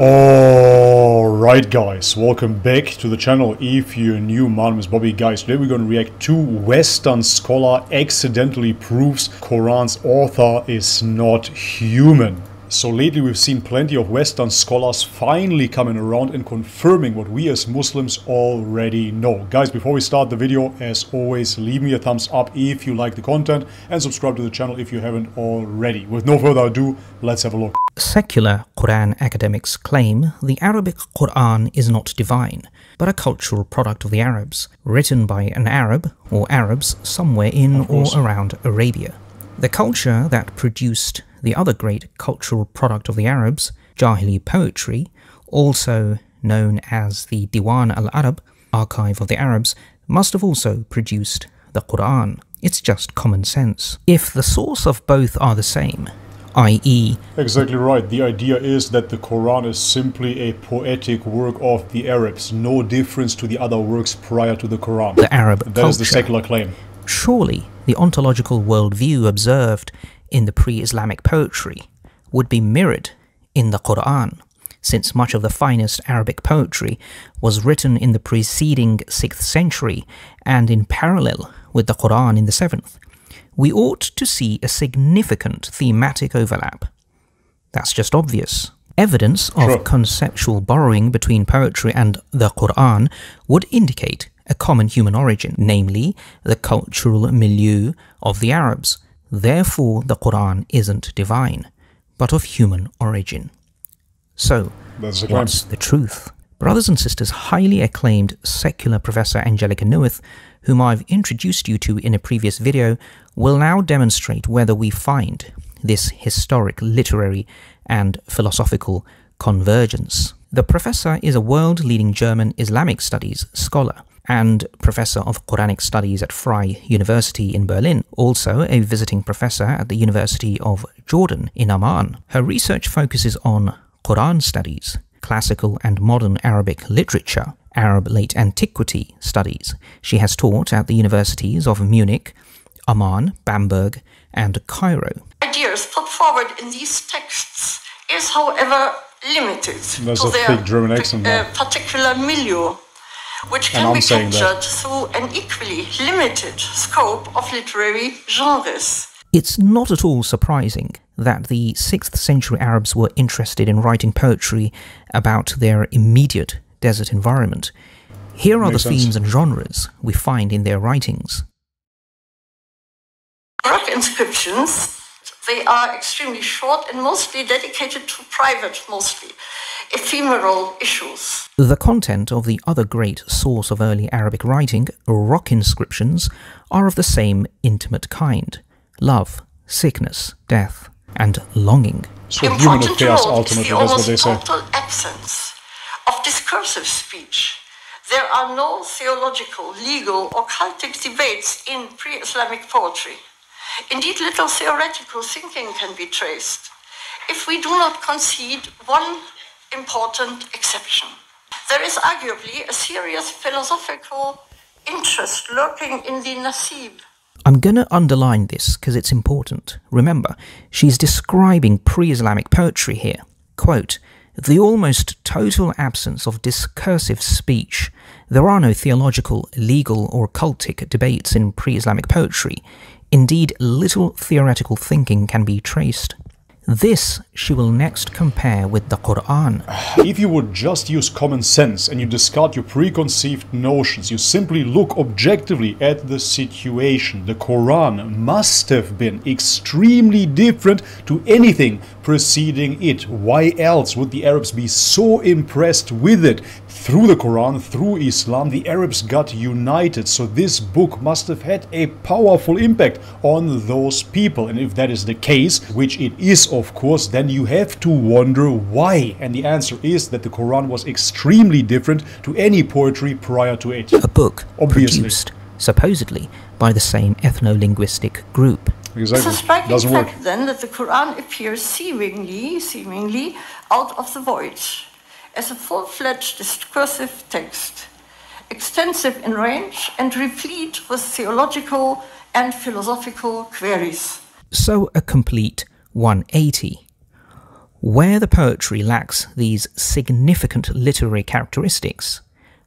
Alright guys, welcome back to the channel. If you're new, my name is Bobby. Guys, today we're going to react to Western Scholar accidentally proves Quran's author is not human. So lately we've seen plenty of Western scholars finally coming around and confirming what we as Muslims already know. Guys, before we start the video, as always, leave me a thumbs up if you like the content and subscribe to the channel if you haven't already. With no further ado, let's have a look. Secular Quran academics claim the Arabic Quran is not divine, but a cultural product of the Arabs, written by an Arab or Arabs somewhere in or around Arabia. The culture that produced the other great cultural product of the Arabs, Jahili poetry, also known as the Diwan al-Arab, Archive of the Arabs, must have also produced the Quran. It's just common sense. If the source of both are the same, i.e. Exactly right. The idea is that the Quran is simply a poetic work of the Arabs, no difference to the other works prior to the Quran. The Arab culture. That is the secular claim. Surely the ontological worldview observed in the pre-Islamic poetry would be mirrored in the Quran, since much of the finest Arabic poetry was written in the preceding 6th century and in parallel with the Quran in the 7th. We ought to see a significant thematic overlap. That's just obvious. Evidence of conceptual borrowing between poetry and the Quran would indicate a common human origin, namely the cultural milieu of the Arabs. Therefore, the Quran isn't divine, but of human origin. So, what's the truth? Brothers and sisters, highly acclaimed secular professor Angelica Newith, whom I've introduced you to in a previous video, will now demonstrate whether we find this historic literary and philosophical convergence. The professor is a world-leading German Islamic studies scholar and Professor of Quranic Studies at Freie University in Berlin, also a visiting professor at the University of Jordan in Amman. Her research focuses on Quran studies, classical and modern Arabic literature, Arab late antiquity studies. She has taught at the universities of Munich, Amman, Bamberg and Cairo. Ideas put forward in these texts is, however, limited to their particular milieu, which can be captured through an equally limited scope of literary genres. It's not at all surprising that the 6th century Arabs were interested in writing poetry about their immediate desert environment. Here are the themes and genres we find in their writings. Rock inscriptions. They are extremely short and mostly dedicated to private, ephemeral issues. The content of the other great source of early Arabic writing, rock inscriptions, are of the same intimate kind. Love, sickness, death, and longing. So human affairs ultimately, that's what they say. Total absence of discursive speech. There are no theological, legal, or cultic debates in pre-Islamic poetry. Indeed, little theoretical thinking can be traced, if we do not concede one important exception. There is arguably a serious philosophical interest lurking in the nasib. I'm going to underline this because it's important. Remember, she's describing pre-Islamic poetry here. Quote, "The almost total absence of discursive speech. There are no theological, legal or cultic debates in pre-Islamic poetry. Indeed, little theoretical thinking can be traced." This she will next compare with the Quran. If you would just use common sense and you discard your preconceived notions, you simply look objectively at the situation, the Quran must have been extremely different to anything preceding it. Why else would the Arabs be so impressed with it? Through the Quran, through Islam, the Arabs got united, so this book must have had a powerful impact on those people. And if that is the case, which it is, of course, then you have to wonder why. And the answer is that the Quran was extremely different to any poetry prior to it. A book produced, supposedly, by the same ethno-linguistic group. Exactly. It's a striking fact, then, that the Quran appears seemingly out of the void, as a full-fledged discursive text, extensive in range and replete with theological and philosophical queries. So a complete 180. Where the poetry lacks these significant literary characteristics,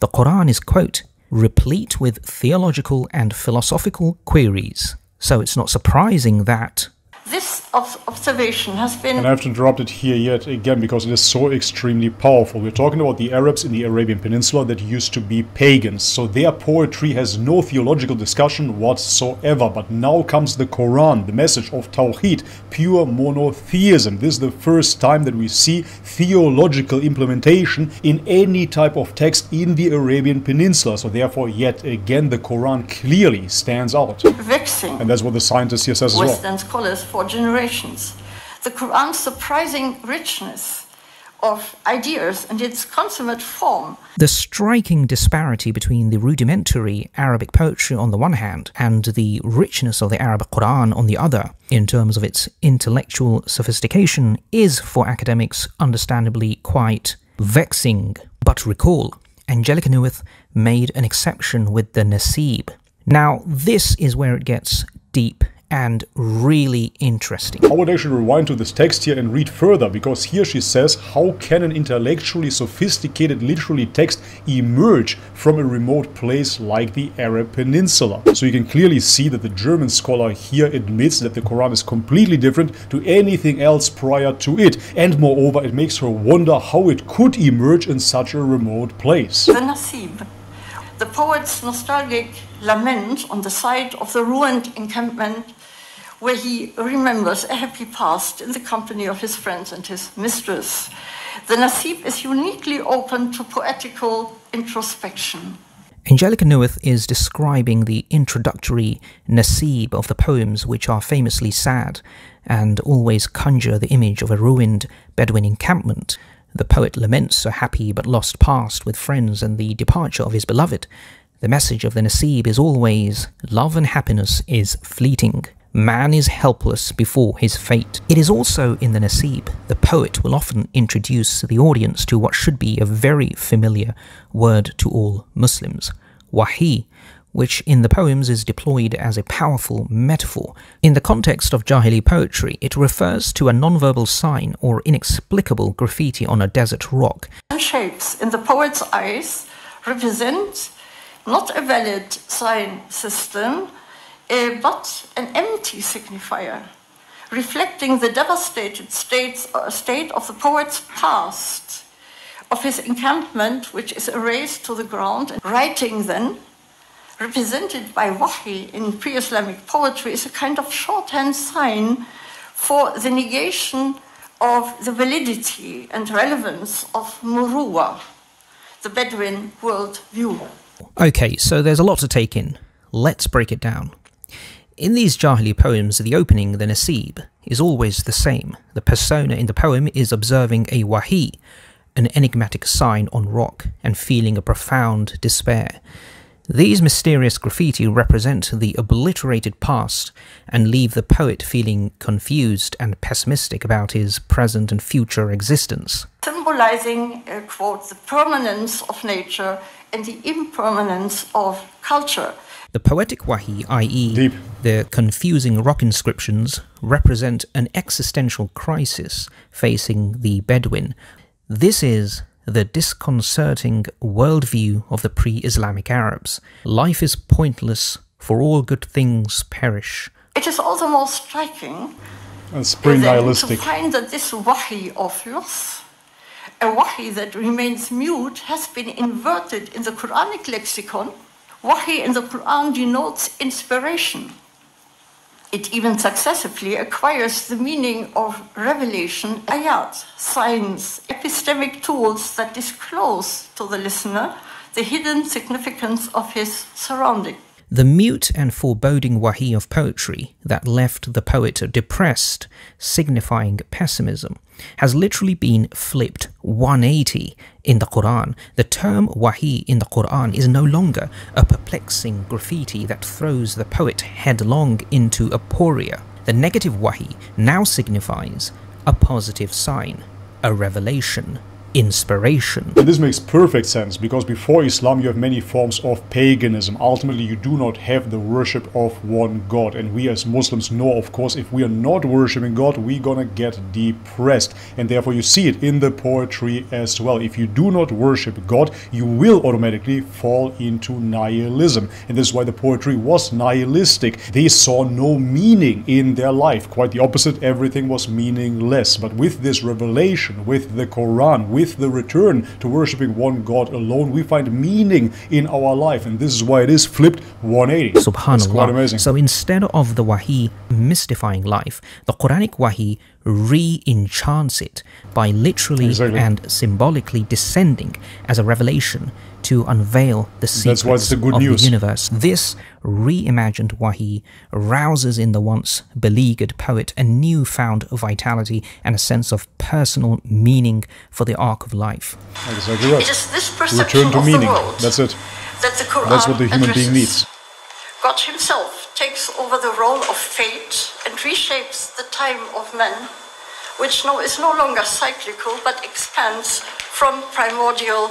the Qur'an is, quote, replete with theological and philosophical queries. So it's not surprising that this observation has been... And I have to interrupt it here yet again because it is so extremely powerful. We're talking about the Arabs in the Arabian Peninsula that used to be pagans. So their poetry has no theological discussion whatsoever. But now comes the Quran, the message of Tawheed, pure monotheism. This is the first time that we see theological implementation in any type of text in the Arabian Peninsula. So therefore, yet again, the Quran clearly stands out. Vexing. And that's what the scientist here says as well. Western scholars for generations. The Quran's surprising richness of ideas and its consummate form. The striking disparity between the rudimentary Arabic poetry on the one hand and the richness of the Arab Quran on the other, in terms of its intellectual sophistication, is for academics understandably quite vexing. But recall, Angelica Newith made an exception with the Nasib. Now, this is where it gets deep and really interesting. I would actually rewind to this text here and read further, because here she says, how can an intellectually sophisticated literary text emerge from a remote place like the Arab Peninsula? So you can clearly see that the German scholar here admits that the Quran is completely different to anything else prior to it. And moreover, it makes her wonder how it could emerge in such a remote place. The Nasib. The poet's nostalgic lament on the site of the ruined encampment where he remembers a happy past in the company of his friends and his mistress. The Nasib is uniquely open to poetical introspection. Angelica Newith is describing the introductory Nasib of the poems, which are famously sad and always conjure the image of a ruined Bedouin encampment. The poet laments a happy but lost past with friends and the departure of his beloved. The message of the Nasib is always, love and happiness is fleeting. Man is helpless before his fate. It is also in the Nasib, the poet will often introduce the audience to what should be a very familiar word to all Muslims, wahi, which in the poems is deployed as a powerful metaphor. In the context of Jahili poetry, it refers to a nonverbal sign or inexplicable graffiti on a desert rock. Shapes in the poet's eyes represent not a valid sign system, but an empty signifier, reflecting the devastated state of the poet's past, of his encampment, which is erased to the ground. Writing then, represented by wahi in pre-Islamic poetry, is a kind of shorthand sign for the negation of the validity and relevance of Muruwa, the Bedouin world view. Okay, so there's a lot to take in. Let's break it down. In these Jahili poems, the opening, the Nasib, is always the same. The persona in the poem is observing a wahi, an enigmatic sign on rock, and feeling a profound despair. These mysterious graffiti represent the obliterated past and leave the poet feeling confused and pessimistic about his present and future existence. Symbolizing, quote, the permanence of nature and the impermanence of culture. The poetic wahi, i.e. the confusing rock inscriptions, represent an existential crisis facing the Bedouin. This is the disconcerting worldview of the pre-Islamic Arabs. Life is pointless, for all good things perish. It is all the more striking to find that this wahi of loss, a wahi that remains mute, has been inverted in the Quranic lexicon. Wahi in the Quran denotes inspiration. It even successively acquires the meaning of revelation, ayat, signs, epistemic tools that disclose to the listener the hidden significance of his surrounding. The mute and foreboding wahi of poetry that left the poet depressed, signifying pessimism, has literally been flipped 180 in the Quran. The term wahi in the Quran is no longer a perplexing graffiti that throws the poet headlong into aporia. The negative wahi now signifies a positive sign, a revelation, inspiration. And this makes perfect sense, because before Islam you have many forms of paganism. Ultimately you do not have the worship of one God, and we as Muslims know, of course, if we are not worshipping God, we're gonna get depressed. And therefore you see it in the poetry as well. If you do not worship God, you will automatically fall into nihilism, and this is why the poetry was nihilistic. They saw no meaning in their life. Quite the opposite, everything was meaningless. But with this revelation, with the Quran, with the return to worshiping one God alone, we find meaning in our life, and this is why it is flipped 180. SubhanAllah. It's quite amazing. So instead of the wahi mystifying life, the Quranic wahi re-enchants it by literally and symbolically descending as a revelation to unveil the secrets of the universe. This reimagined wahi rouses in the once beleaguered poet a newfound vitality and a sense of personal meaning for the arc of life. Exactly right. It is this perception return to of meaning. The world. That's it. That the Quran That's what the human addresses. Being needs. God himself takes over the role of fate and reshapes the time of man, which is no longer cyclical but expands from primordial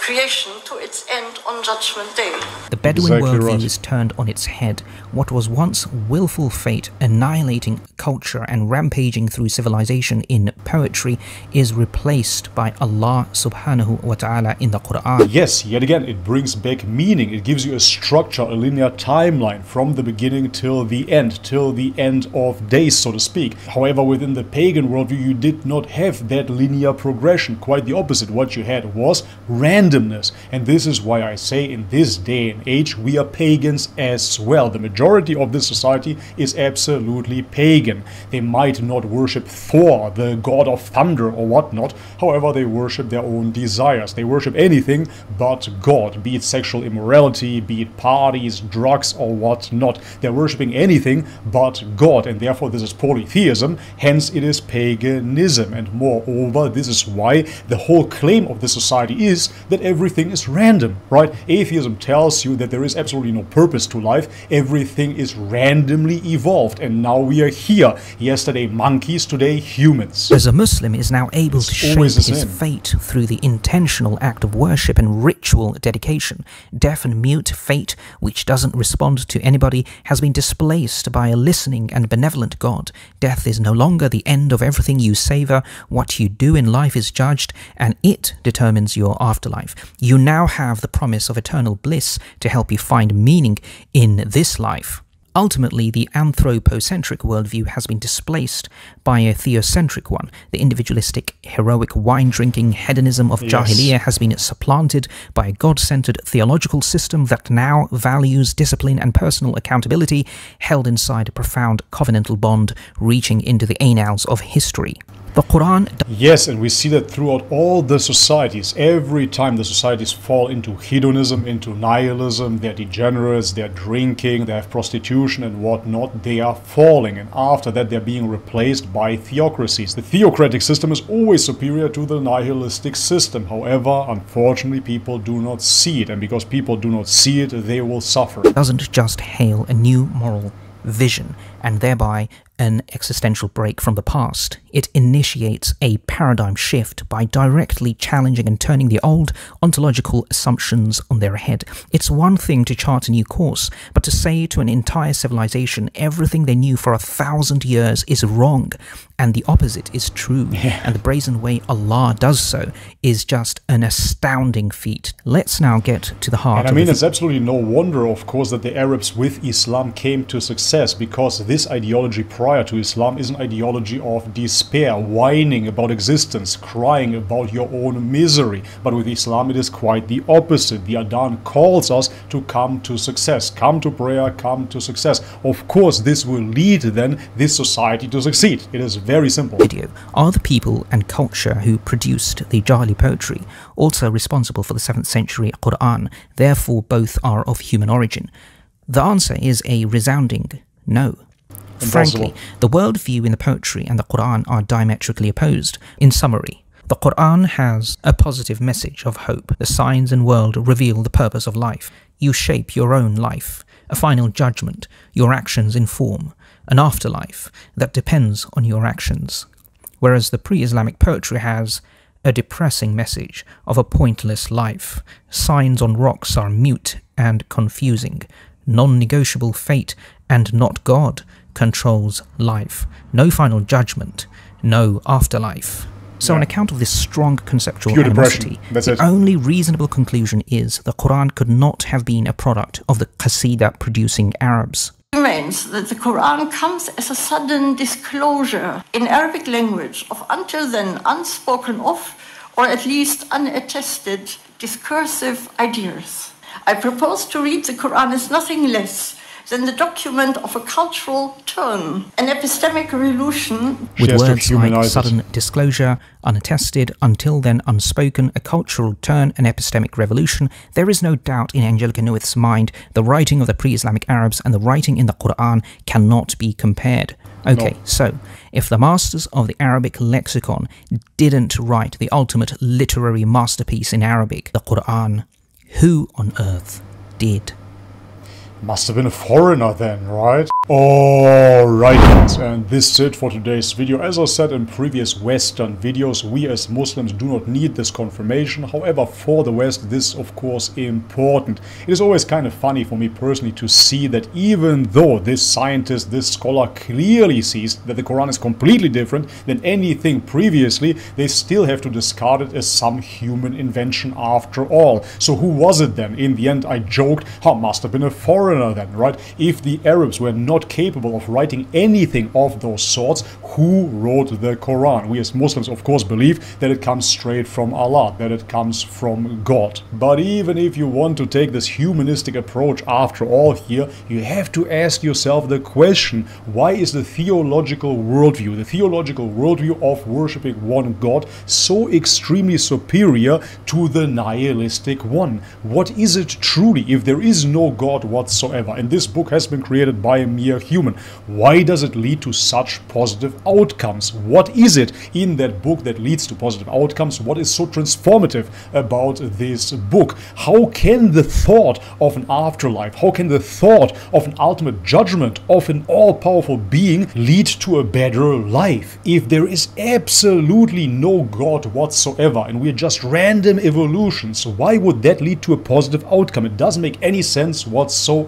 creation to its end on Judgment Day. The Bedouin worldview is turned on its head. What was once willful fate annihilating culture and rampaging through civilization in poetry is replaced by Allah subhanahu wa ta'ala in the Quran. Yes, yet again, it brings back meaning. It gives you a structure, a linear timeline from the beginning till the end of days, so to speak. However, within the pagan worldview, you did not have that linear progression. Quite the opposite. What you had was randomness, and this is why I say in this day and age we are pagans as well. The majority of this society is absolutely pagan. They might not worship Thor, the god of thunder or whatnot, however they worship their own desires. They worship anything but God, be it sexual immorality, be it parties, drugs or whatnot. They're worshipping anything but God, and therefore this is polytheism, hence it is paganism. And moreover, this is why the whole claim of this society is that everything is random, right? Atheism tells you that there is absolutely no purpose to life. Everything is randomly evolved, and now we are here. Yesterday monkeys, today humans. As a Muslim is now able to shape his fate through the intentional act of worship and ritual dedication. Deaf and mute fate, which doesn't respond to anybody, has been displaced by a listening and benevolent God. Death is no longer the end of everything you savor. What you do in life is judged, and it determines your afterlife. You now have the promise of eternal bliss to help you find meaning in this life. Ultimately, the anthropocentric worldview has been displaced by a theocentric one. The individualistic, heroic, wine-drinking hedonism of Jahiliyyah has been supplanted by a God-centered theological system that now values discipline and personal accountability held inside a profound covenantal bond reaching into the annals of history. The Quran. Yes, and we see that throughout all the societies. Every time the societies fall into hedonism, into nihilism, they're degenerates, they're drinking, they have prostitution and whatnot, they are falling. And after that, they're being replaced by theocracies. The theocratic system is always superior to the nihilistic system. However, unfortunately, people do not see it. And because people do not see it, they will suffer. It doesn't just hail a new moral vision and thereby an existential break from the past. It initiates a paradigm shift by directly challenging and turning the old ontological assumptions on their head. It's one thing to chart a new course, but to say to an entire civilization everything they knew for 1,000 years is wrong and the opposite is true, and the brazen way Allah does so is just an astounding feat. Let's now get to the heart. And I mean, it's absolutely no wonder, of course, that the Arabs with Islam came to success, because this ideology prior to Islam is an ideology of despair, whining about existence, crying about your own misery. But with Islam it is quite the opposite. The Adhan calls us to come to success, come to prayer, come to success. Of course this will lead then this society to succeed. It is very simple. Video are the people and culture who produced the Jahili poetry, also responsible for the 7th century Quran, therefore both are of human origin? The answer is a resounding no. Frankly, the worldview in the poetry and the Quran are diametrically opposed. In summary, the Quran has a positive message of hope. The signs and world reveal the purpose of life. You shape your own life. A final judgment. Your actions inform. An afterlife that depends on your actions. Whereas the pre-Islamic poetry has a depressing message of a pointless life. Signs on rocks are mute and confusing. Non-negotiable fate and not God controls life. No final judgment, no afterlife. So on account of this strong conceptual animosity, the only reasonable conclusion is the Qur'an could not have been a product of the Qasida-producing Arabs. It means that the Qur'an comes as a sudden disclosure in Arabic language of until then unspoken of, or at least unattested, discursive ideas. I propose to read the Qur'an as nothing less than the document of a cultural turn, an epistemic revolution. With words like sudden disclosure, unattested, until then unspoken, a cultural turn, an epistemic revolution, there is no doubt in Angelika Nuith's mind the writing of the pre-Islamic Arabs and the writing in the Qur'an cannot be compared. Okay, so if the masters of the Arabic lexicon didn't write the ultimate literary masterpiece in Arabic, the Qur'an, who on earth did? Must have been a foreigner then, right? Alright, and this is it for today's video. As I said in previous Western videos, we as Muslims do not need this confirmation. However, for the West, this of course is important. It is always kind of funny for me personally to see that even though this scientist, this scholar clearly sees that the Quran is completely different than anything previously, they still have to discard it as some human invention after all. So who was it then? In the end, I joked, must have been a foreigner. Then, right? If the Arabs were not capable of writing anything of those sorts, who wrote the Quran? We as Muslims, of course, believe that it comes straight from Allah, that it comes from God. But even if you want to take this humanistic approach after all here, you have to ask yourself the question, why is the theological worldview of worshipping one God, so extremely superior to the nihilistic one? What is it truly if there is no God whatsoever? And this book has been created by a mere human. Why does it lead to such positive outcomes? What is it in that book that leads to positive outcomes? What is so transformative about this book? How can the thought of an afterlife, how can the thought of an ultimate judgment of an all-powerful being lead to a better life? If there is absolutely no God whatsoever and we're just random evolutions, why would that lead to a positive outcome? It doesn't make any sense whatsoever.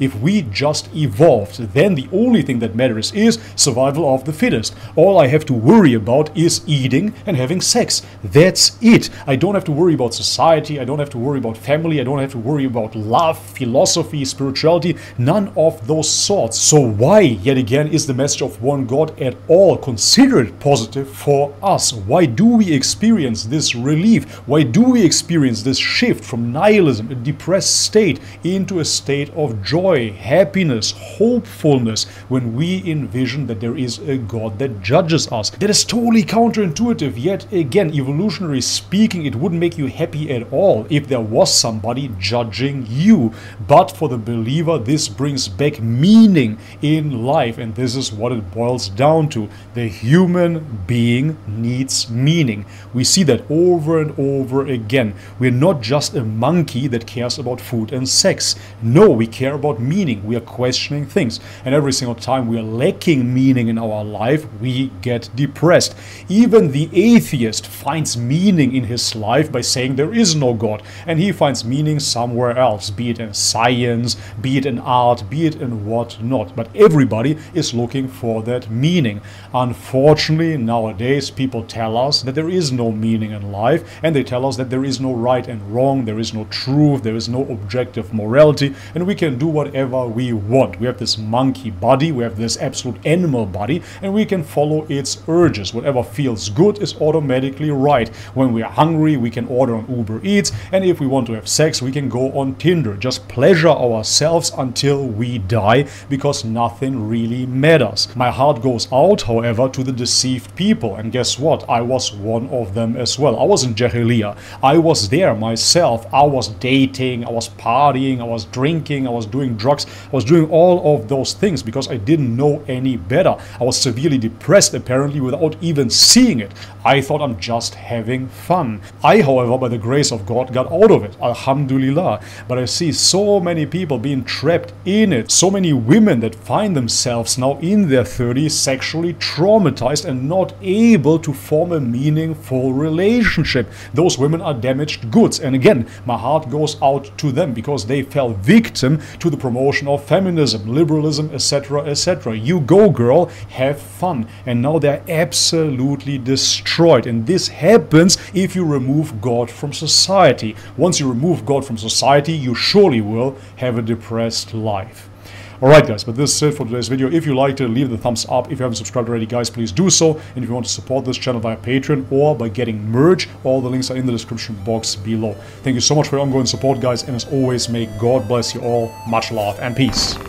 If we just evolved, then the only thing that matters is survival of the fittest. All I have to worry about is eating and having sex. That's it. I don't have to worry about society. I don't have to worry about family. I don't have to worry about love, philosophy, spirituality, none of those sorts. So why, yet again, is the message of one God at all considered positive for us? Why do we experience this relief? Why do we experience this shift from nihilism, a depressed state, into a state of joy, happiness, hopefulness when we envision that there is a God that judges us? That is totally counterintuitive. Yet again, evolutionary speaking, it wouldn't make you happy at all if there was somebody judging you. But for the believer, this brings back meaning in life, and this is what it boils down to. The human being needs meaning. We see that over and over again. We're not just a monkey that cares about food and sex. No, we care about meaning. We are questioning things, and every single time we are lacking meaning in our life, we get depressed. Even the atheist finds meaning in his life by saying there is no God, and he finds meaning somewhere else, be it in science, be it in art, be it in whatnot. But everybody is looking for that meaning. Unfortunately, nowadays people tell us that there is no meaning in life, and they tell us that there is no right and wrong, there is no truth, there is no objective morality, and we can do whatever we want. We have this monkey body, we have this absolute animal body, and we can follow its urges. Whatever feels good is automatically right. When we are hungry, we can order on Uber Eats, and if we want to have sex, we can go on Tinder. Just pleasure ourselves until we die, because nothing really matters. My heart goes out, however, to the deceived people, and guess what? I was one of them as well. I was in Jahiliyyah. I was there myself. I was dating, I was partying, I was drinking, I was doing drugs, I was doing all of those things because I didn't know any better. I was severely depressed apparently without even seeing it. I thought I'm just just having fun. I, however, by the grace of God, got out of it. Alhamdulillah. But I see so many people being trapped in it. So many women that find themselves now in their 30s sexually traumatized and not able to form a meaningful relationship. Those women are damaged goods. And again, my heart goes out to them because they fell victim to the promotion of feminism, liberalism, etc., etc. You go, girl, have fun. And now they're absolutely destroyed. And this happens if you remove God from society. Once you remove God from society, you surely will have a depressed life. Alright guys, but this is it for today's video. If you liked it, leave the thumbs up. If you haven't subscribed already, guys, please do so. And if you want to support this channel via Patreon or by getting merch, all the links are in the description box below. Thank you so much for your ongoing support, guys, and as always, may God bless you all. Much love and peace.